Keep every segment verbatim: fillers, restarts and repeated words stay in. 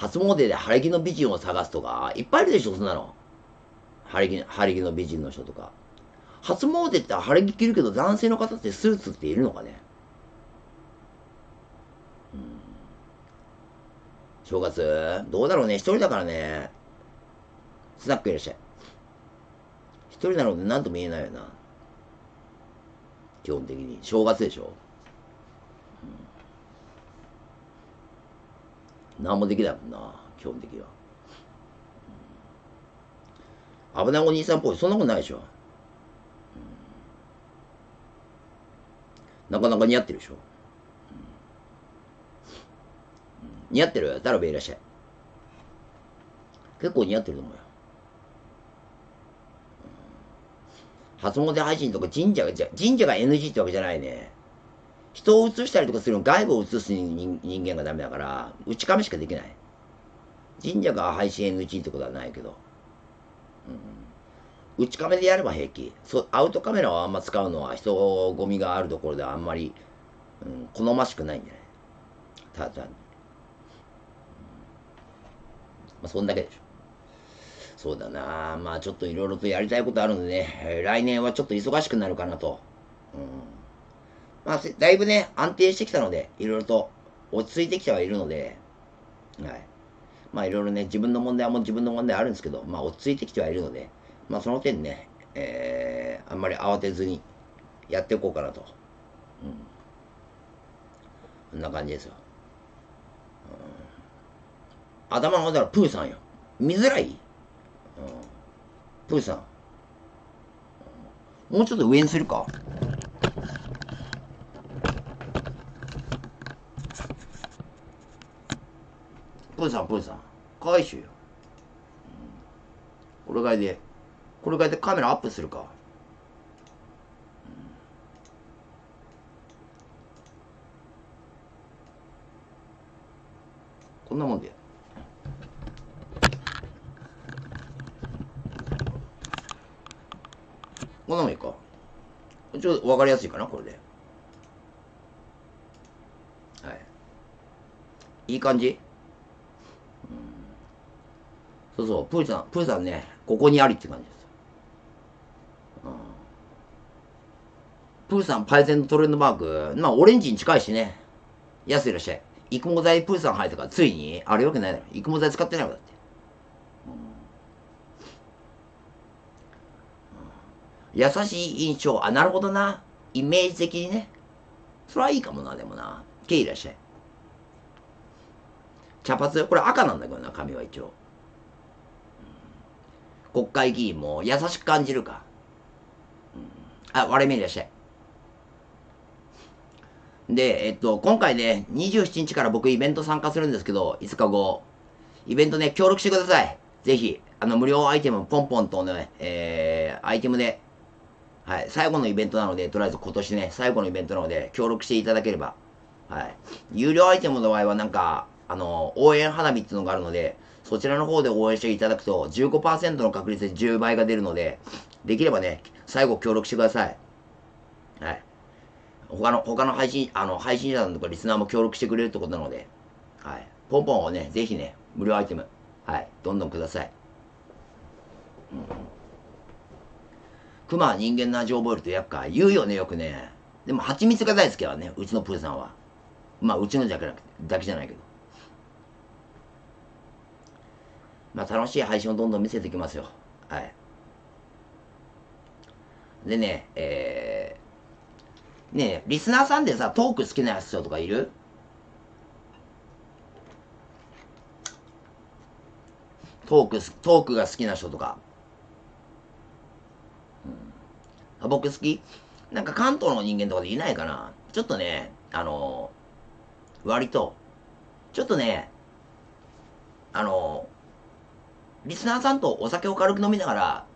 初詣で晴れ着の美人を探すとか、いっぱいあるでしょ、そんなの。晴れ着、晴れ着の美人の人とか。初詣って晴れ着着るけど、男性の方ってスーツっているのかね。うん。正月、どうだろうね、一人だからね。スナックいらっしゃい。一人なので何とも言えないよな。基本的に。正月でしょ。何もできないもんな、基本的には。うん、危ないお兄さんっぽい、そんなことないでしょ。うん、なかなか似合ってるでしょ。うん、似合ってる？ダルベいらっしゃい。結構似合ってると思うよ。うん、初詣配信とか神社が、神社が エヌジー ってわけじゃないね。人を移したりとかするの、外部を移す人間がダメだから、内カメしかできない。神社が配信 エヌジー ってことはないけど。うん、内カメでやれば平気。そう、アウトカメラをあんま使うのは人ゴミがあるところではあんまり、うん、好ましくないんじゃない？ただ単に。まあ、そんだけでしょ。そうだな。まあ、ちょっといろいろとやりたいことあるのでね、来年はちょっと忙しくなるかなと。うんまあ、だいぶね、安定してきたので、いろいろと落ち着いてきてはいるので、はい。まあ、いろいろね、自分の問題はもう自分の問題あるんですけど、まあ、落ち着いてきてはいるので、まあ、その点ね、えー、あんまり慌てずにやっていこうかなと。うん。こんな感じですよ。うん、頭の方だからプーさんよ。見づらい？うん。プーさん。もうちょっと上にするか。プーさん、プーさん。かわいいしよ。これぐらいで、これぐらいでカメラアップするか。こんなもんで。こんなもんいいか。ちょっとわかりやすいかな、これで。はい。いい感じ？そうそう、プーさん、プーさんね、ここにありって感じです。うん、プーさん、パイセンのトレンドマーク、まあ、オレンジに近いしね。安いらっしゃい。育毛剤プーさん入ったから、ついに、あれわけないだろ。育毛剤使ってないわ、だって。うんうん、優しい印象。あ、なるほどな。イメージ的にね。それはいいかもな、でもな。ケイいらっしゃい。茶髪、これ赤なんだけどな、髪は一応。国会議員も優しく感じるか。あ、割れ目いらっしゃい。で、えっと、今回ね、にじゅうしちにちから僕イベント参加するんですけど、いつかご、イベントね、協力してください。ぜひ、あの、無料アイテム、ポンポンとね、えー、アイテムで、はい、最後のイベントなので、とりあえず今年ね、最後のイベントなので、協力していただければ、はい。有料アイテムの場合は、なんか、あの、応援花火っていうのがあるので、そちらの方で応援していただくと じゅうごパーセント の確率でじゅうばいが出るので、できればね、最後協力してください。はい。他の、他の配信、あの、配信者さんとかリスナーも協力してくれるってことなので、はい。ポンポンをね、ぜひね、無料アイテム、はい、どんどんください。うん。熊は人間の味を覚えるとやっぱ言うよね、よくね。でも、蜂蜜が大好きだわね、うちのプーさんは。まあ、うちのだけだけじゃないけど。まあ楽しい配信をどんどん見せていきますよ。はい。でね、えー、ねえ、リスナーさんでさ、トーク好きなやつとかいる？トーク、トークが好きな人とか。うん、あ、僕好き？なんか関東の人間とかでいないかな？ちょっとね、あのー、割と、ちょっとね、あのー、リスナーさんとお酒を軽く飲みながら、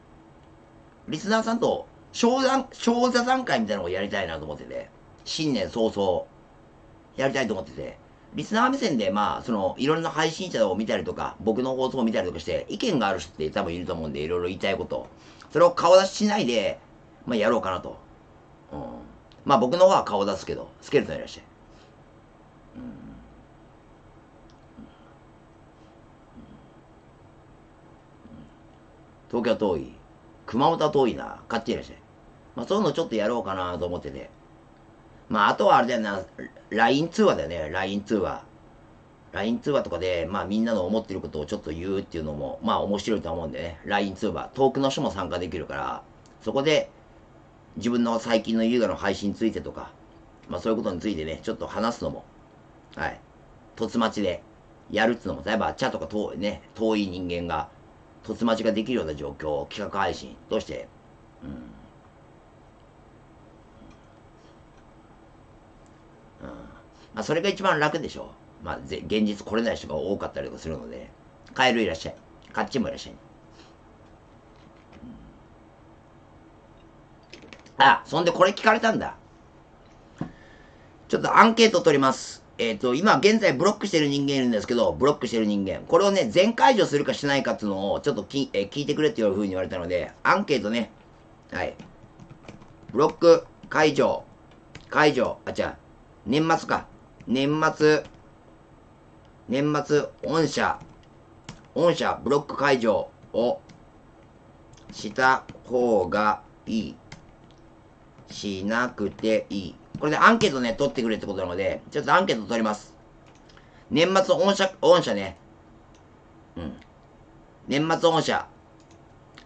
リスナーさんと小座、小座談会みたいなのをやりたいなと思ってて、新年早々、やりたいと思ってて、リスナー目線で、まあ、その、いろんな配信者を見たりとか、僕の放送を見たりとかして、意見がある人って多分いると思うんで、いろいろ言いたいこと。それを顔出ししないで、まあ、やろうかなと。うん。まあ、僕の方は顔出すけど、スケルトンいらっしゃい。うん。東京遠い、熊本は遠いな、買っていらっしゃい。まあ、そういうのちょっとやろうかなと思ってて。まあ、あとはあれだよな、ライン 通話だよね、ライン 通話。ライン 通話とかで、まあ、みんなの思ってることをちょっと言うっていうのも、まあ、面白いと思うんでね、ライン 通話。遠くの人も参加できるから、そこで、自分の最近の優雅の配信についてとか、まあ、そういうことについてね、ちょっと話すのも、はい。凸待ちでやるっていうのも、例えば、茶とか遠いね、遠い人間が、凸待ちができるような状況、企画配信として、うん。うん、まあ、それが一番楽でしょう。まあ、現実来れない人が多かったりとかするので、カエルいらっしゃい。カッチンもいらっしゃい。あ、そんでこれ聞かれたんだ。ちょっとアンケート取ります。えっと、今現在ブロックしてる人間いるんですけど、ブロックしてる人間。これをね、全解除するかしないかっていうのを、ちょっとき、えー、聞いてくれっていうふうに言われたので、アンケートね。はい。ブロック、解除、解除、あ、違う。年末か。年末、年末、御社、御社、ブロック解除をした方がいい。しなくていい。これでアンケートね、取ってくれってことなので、ちょっとアンケート取ります。年末御社、御社ね。うん。年末御社、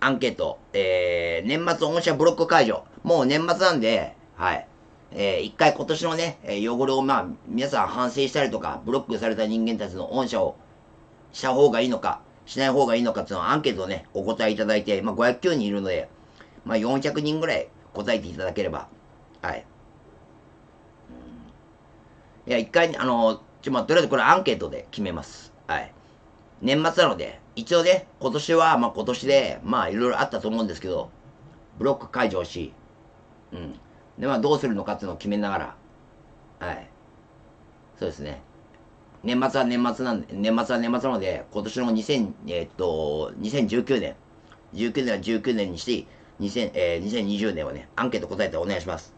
アンケート。えー、年末御社ブロック解除。もう年末なんで、はい。えー、一回今年のね、汚れをまあ、皆さん反省したりとか、ブロックされた人間たちの御社をした方がいいのか、しない方がいいのかっていうのをアンケートをね、お答えいただいて、まあごひゃくきゅうにんいるので、まあよんひゃくにんぐらい答えていただければ、はい。いや、一回、あの、ちょ、まあ、とりあえずこれアンケートで決めます。はい。年末なので、一応ね、今年は、まあ、今年で、まあ、いろいろあったと思うんですけど、ブロック解除し、うん。で、まあ、どうするのかっていうのを決めながら、はい。そうですね。年末は年末なんで、年末は年末なので、今年の2000、えっと、にせんじゅうきゅうねん、じゅうきゅうねんはじゅうきゅうねんにして、2000、えー、にせんにじゅうねんはね、アンケート答えてお願いします。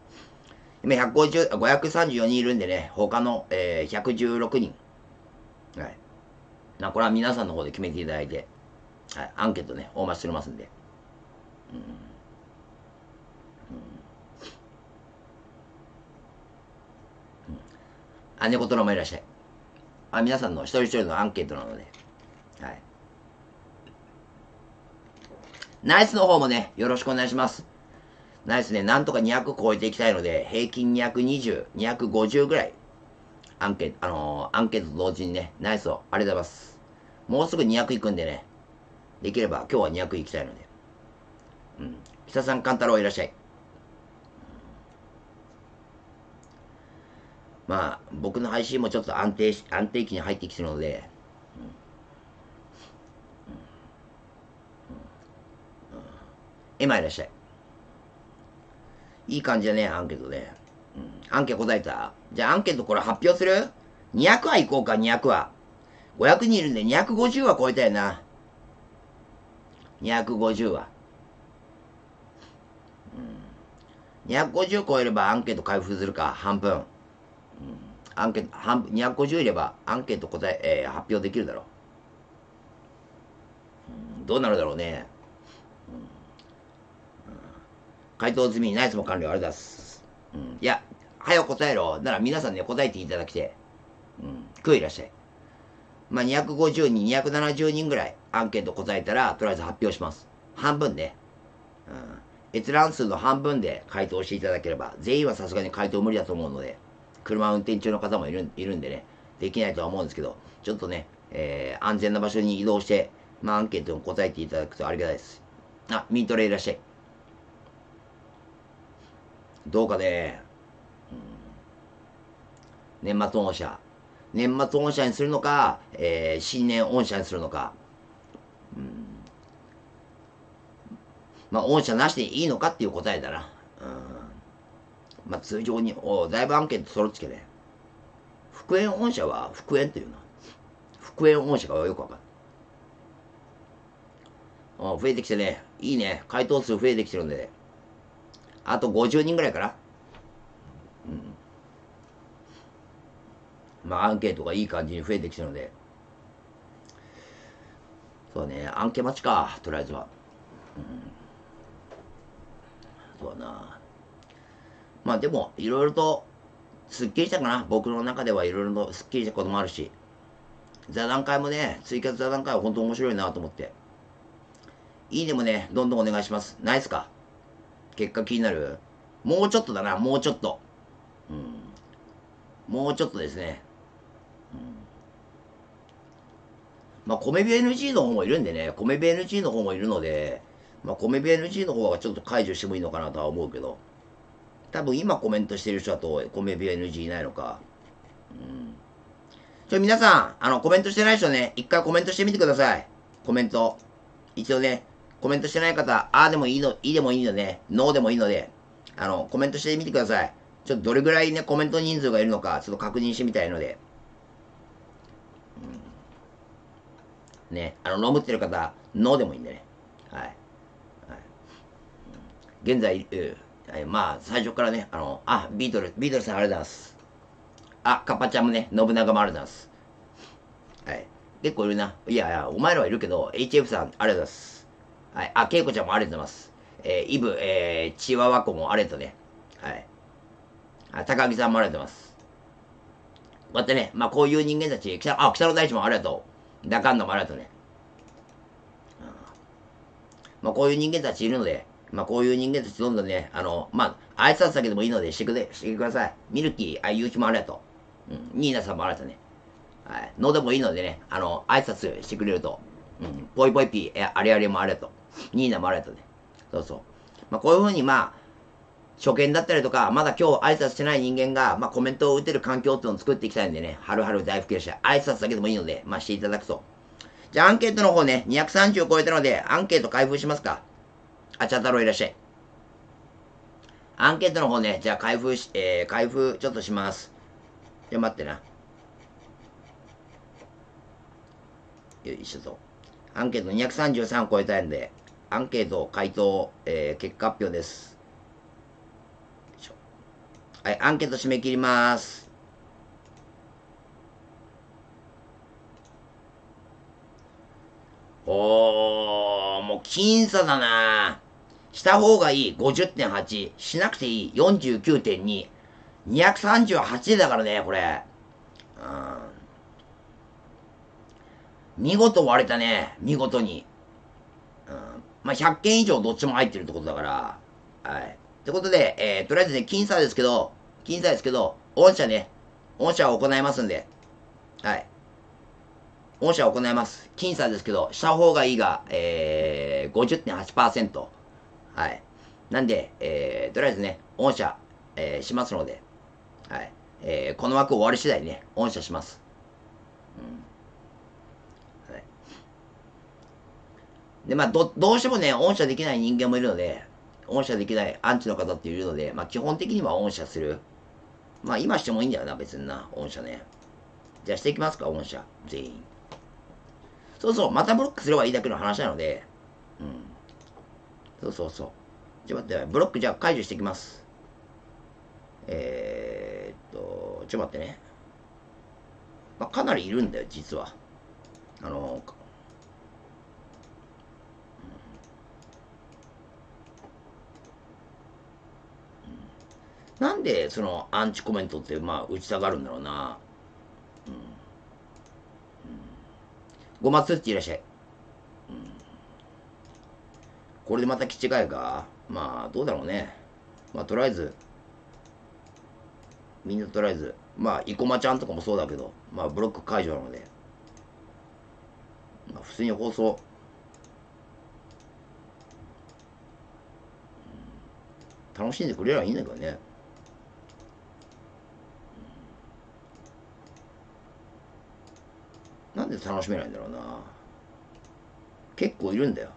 今ひゃくごじゅう、ごひゃくさんじゅうよにんいるんでね、他の、えー、ひゃくじゅうろくにん。はい。まあ、これは皆さんの方で決めていただいて、はい、アンケートね、お待ちしておりますんで。うん。うん、あ、猫トラもいらっしゃい。あ、皆さんの一人一人のアンケートなので、はい。ナイスの方もね、よろしくお願いします。ナイスね、なんとかにひゃく超えていきたいので、平均にひゃくにじゅう、にひゃくごじゅうぐらい、アンケート、あのー、アンケートと同時にね、ナイスを、ありがとうございます。もうすぐにひゃくいくんでね、できれば今日はにひゃくいきたいので。うん。北さん、勘太郎いらっしゃい。まあ、僕の配信もちょっと安定し、安定期に入ってきてるので、エマいらっしゃい。いい感じだね、アンケートね。うん、アンケート答えた。じゃあアンケートこれ発表する ?にひゃく 話いこうか、にひゃく話。ごひゃくにんいるんでにひゃくごじゅう話超えたよな。にひゃくごじゅう話。うん、にひゃくごじゅう超えればアンケート開封するか、半分。うん、アンケート、半分、にひゃくごじゅういればアンケート答え、えー、発表できるだろう、うん。どうなるだろうね。回答済み、ナイスも完了、あれだす。うん。いや、はよ答えろ。なら皆さんね、答えていただきて。うん。クイいらっしゃい。まあ、にひゃくごじゅうにん、にひゃくななじゅうにんぐらいアンケート答えたら、とりあえず発表します。半分ね。うん。閲覧数の半分で回答していただければ、全員はさすがに回答無理だと思うので、車運転中の方もいる、いるんでね、できないとは思うんですけど、ちょっとね、えー、安全な場所に移動して、まあ、アンケートに答えていただくとありがたいです。あ、ミートレいらっしゃい。どうかね、うん、年末御社。年末御社にするのか、えー、新年御社にするのか。うん、まあ、御社なしでいいのかっていう答えだな。うん、まあ、通常に、おだいぶアンケート揃ってきてね。復縁御社は復縁っていうな。復縁御社がよくわかる。お増えてきてね。いいね。回答数増えてきてるんで、ね。あとごじゅうにんぐらいかな。うん。まあ、アンケートがいい感じに増えてきたので。そうね、アンケ待ちか、とりあえずは。うん、そうだな。まあでも、いろいろとすっきりしたかな。僕の中ではいろいろとすっきりしたこともあるし、座談会もね、追加座談会は本当面白いなと思って。いいねもね、どんどんお願いします。ないっすか？結果気になる？もうちょっとだな、もうちょっと。うん、もうちょっとですね。うん、まあ、米部 エヌジー の方もいるんでね、米部 エヌジー の方もいるので、まあ、米部 エヌジー の方はちょっと解除してもいいのかなとは思うけど、多分今コメントしてる人だと米部 エヌジー いないのか。うん、ちょ、皆さん、あの、コメントしてない人ね、一回コメントしてみてください。コメント。一度ね、コメントしてない方、ああでもいいの、いいでもいいのね、ノーでもいいので、あの、コメントしてみてください。ちょっとどれぐらいね、コメント人数がいるのか、ちょっと確認してみたいので。うん、ね、あの、飲むってる方、ノーでもいいんでね。はい。はい、現在、はい、まあ、最初からね、あの、あ、ビートルズ、ビートルズさんありがとうございます。あ、カッパちゃんもね、信長もありがとうございます。はい。結構いるな。いやいや、お前らはいるけど、エイチエフ さん、ありがとうございます。はい。あ、ケイコちゃんもありがとうございます。えー、イブ、えー、チワワ子もありがとうね。はい。あ、高木さんもありがとうございます。こうやってね、まあ、こういう人間たち、北、あ、北の大地もありがとう。ダカンドもありがとうね。うん、まあ、こういう人間たちいるので、まあ、こういう人間たちどんどんね、あの、まあ、挨拶だけでもいいのでしてくれ、してください。ミルキー、あ、ゆうひもありがとう。うん。ニーナさんもありがとうね。はい、のでもいいのでね、あの、挨拶してくれると、うん、ぽいぽいぴー、え、あれあれもあれと、ニーナもあれとね、そうそう。まあ、こういうふうに、まあ、初見だったりとか、まだ今日挨拶してない人間が、まあ、コメントを打てる環境っていうのを作っていきたいんでね、はるはる大福でした。挨拶だけでもいいので、まあ、していただくと。じゃあ、アンケートの方ね、にひゃくさんじゅうを超えたので、アンケート開封しますか。あちゃ太郎いらっしゃい。アンケートの方ね、じゃあ、開封し、えー、開封ちょっとします。じゃあ、待ってな。よいしょと。アンケートにひゃくさんじゅうさんを超えたんで、アンケート回答、えー、結果発表です。はい、アンケート締め切ります。おー、もう僅差だな。した方がいい ごじゅってんはち、しなくていい よんじゅうきゅうてんに、にひゃくさんじゅうはちだからね、これ。うん、見事割れたね。見事に。うん、まあ、ひゃっけん以上どっちも入ってるってことだから。はい。ってことで、えー、とりあえずね、僅差ですけど、僅差ですけど、御社ね、御社を行いますんで。はい。御社を行います。僅差ですけど、した方がいいが、えー、ごじゅってんはちパーセント。はい。なんで、えー、とりあえずね、御社、えー、しますので。はい。えー、この枠終わり次第ね、御社します。うん。で、まあ、ど、どうしてもね、御社できない人間もいるので、御社できないアンチの方っているので、まあ、基本的には御社する。まあ、今してもいいんだよな、別にな、御社ね。じゃあ、していきますか、御社。全員。そうそう、またブロックすればいいだけの話なので、うん。そうそうそう。じゃあ、待って、ブロックじゃあ解除していきます。えーっと、ちょっと待ってね。まあ、かなりいるんだよ、実は。あの、なんで、その、アンチコメントって、まあ、打ちたがるんだろうな。うん。うん、ごまつっちいらっしゃい。うん。これでまた気違いか。まあ、どうだろうね。まあ、とりあえず、みんなとりあえず、まあ、生駒ちゃんとかもそうだけど、まあ、ブロック解除なので、まあ、普通に放送。うん、楽しんでくれればいいんだけどね。なんで楽しめないんだろうな。結構いるんだよ。